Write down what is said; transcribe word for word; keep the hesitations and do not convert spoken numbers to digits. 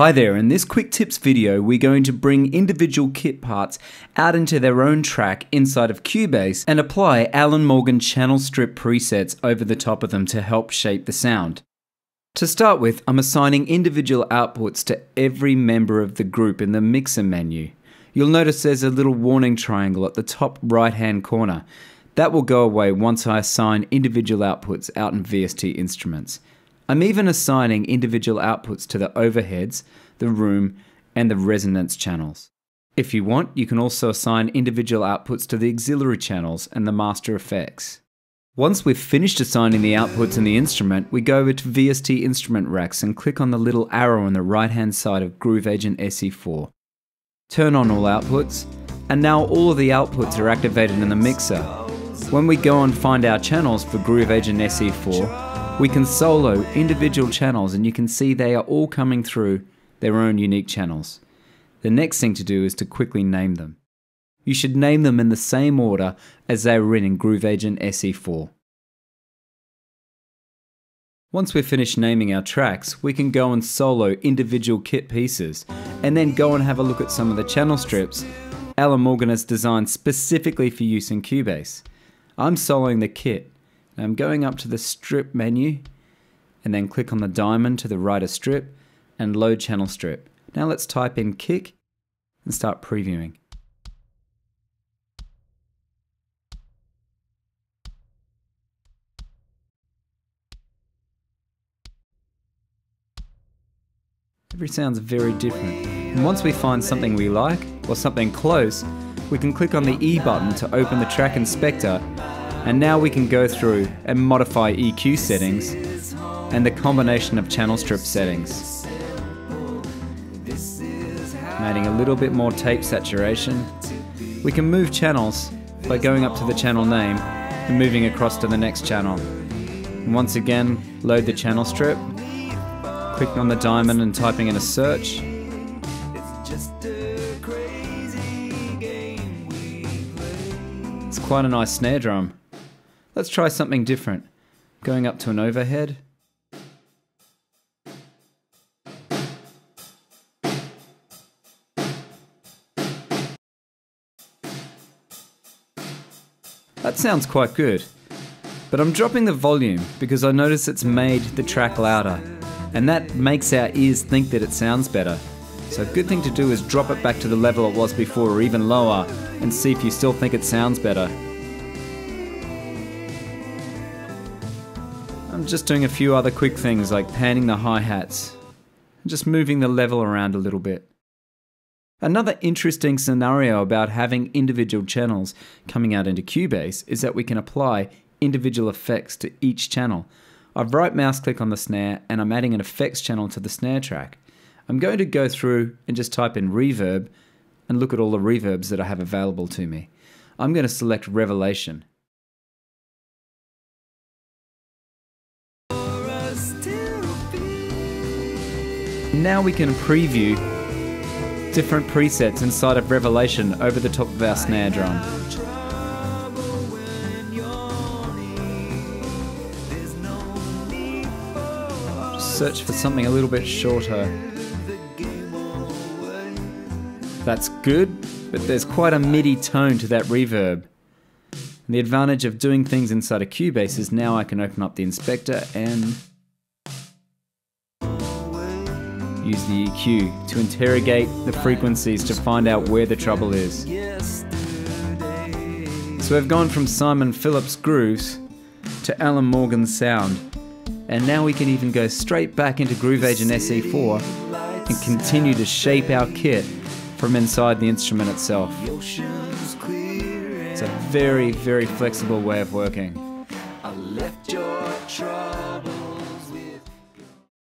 Hi there, in this quick tips video we're going to bring individual kit parts out into their own track inside of Cubase and apply Allen Morgan channel strip presets over the top of them to help shape the sound. To start with, I'm assigning individual outputs to every member of the group in the mixer menu. You'll notice there's a little warning triangle at the top right hand corner. That will go away once I assign individual outputs out in V S T instruments. I'm even assigning individual outputs to the overheads, the room, and the resonance channels. If you want, you can also assign individual outputs to the auxiliary channels and the master effects. Once we've finished assigning the outputs and the instrument, we go over to V S T instrument racks and click on the little arrow on the right-hand side of Groove Agent S E four. Turn on all outputs, and now all of the outputs are activated in the mixer. When we go and find our channels for Groove Agent S E four, we can solo individual channels and you can see they are all coming through their own unique channels. The next thing to do is to quickly name them. You should name them in the same order as they were in, in Groove Agent S E four. Once we've finished naming our tracks, we can go and solo individual kit pieces and then go and have a look at some of the channel strips Allen Morgan has designed specifically for use in Cubase. I'm soloing the kit. I'm going up to the strip menu and then click on the diamond to the right of strip and load channel strip. Now let's type in kick and start previewing. Every sound's very different. And once we find something we like or something close, we can click on the E button to open the track inspector. And now we can go through and modify E Q settings and the combination of channel strip settings. And adding a little bit more tape saturation. We can move channels by going up to the channel name and moving across to the next channel. And once again, load the channel strip, clicking on the diamond and typing in a search. It's quite a nice snare drum. Let's try something different. Going up to an overhead. That sounds quite good, but I'm dropping the volume because I notice it's made the track louder, and that makes our ears think that it sounds better. So a good thing to do is drop it back to the level it was before or even lower and see if you still think it sounds better. I'm just doing a few other quick things like panning the hi-hats and just moving the level around a little bit. Another interesting scenario about having individual channels coming out into Cubase is that we can apply individual effects to each channel. I've right mouse click on the snare and I'm adding an effects channel to the snare track. I'm going to go through and just type in reverb and look at all the reverbs that I have available to me. I'm going to select Revelation. Now we can preview different presets inside of Revelation over the top of our snare drum. Just search for something a little bit shorter. That's good, but there's quite a MIDI tone to that reverb. And the advantage of doing things inside of Cubase is now I can open up the inspector and use the E Q to interrogate the frequencies to find out where the trouble is. So we've gone from Simon Phillips grooves to Allen Morgan sound, and now we can even go straight back into Groove Agent S E four and continue to shape our kit from inside the instrument itself. It's a very, very flexible way of working.